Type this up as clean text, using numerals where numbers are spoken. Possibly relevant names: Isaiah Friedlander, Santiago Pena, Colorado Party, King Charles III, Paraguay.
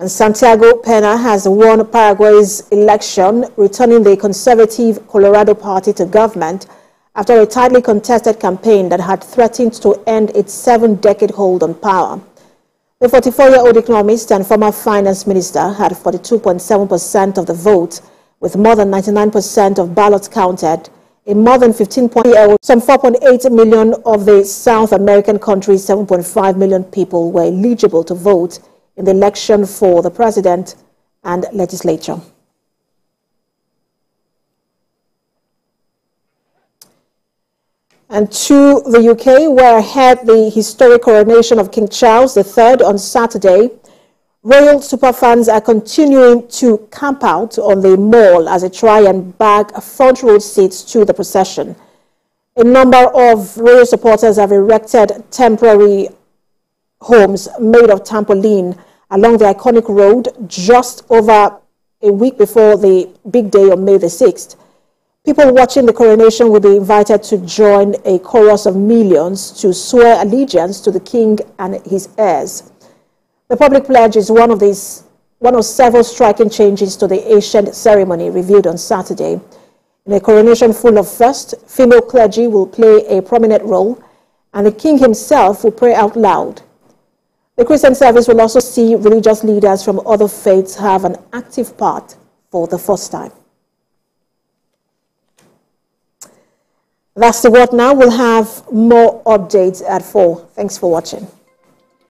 And Santiago Pena has won Paraguay's election, returning the conservative Colorado Party to government after a tightly contested campaign that had threatened to end its seven-decade hold on power. The 44-year-old economist and former finance minister had 42.7% of the vote, with more than 99% of ballots counted in more than 15.8, some 4.8 million of the South American country's 7.5 million people were eligible to vote in the election for the president and legislature. And to the UK, where ahead the historic coronation of King Charles III on Saturday, royal superfans are continuing to camp out on the mall as they try and bag front row seats to the procession. A number of royal supporters have erected temporary homes made of trampoline along the iconic road just over a week before the big day on May the 6th. People watching the coronation will be invited to join a chorus of millions to swear allegiance to the king and his heirs. The public pledge is one of several striking changes to the ancient ceremony revealed on Saturday. In a coronation full of firsts, female clergy will play a prominent role, and the king himself will pray out loud. The Christian service will also see religious leaders from other faiths have an active part for the first time. That's the What Now. We'll have more updates at 4. Thanks for watching.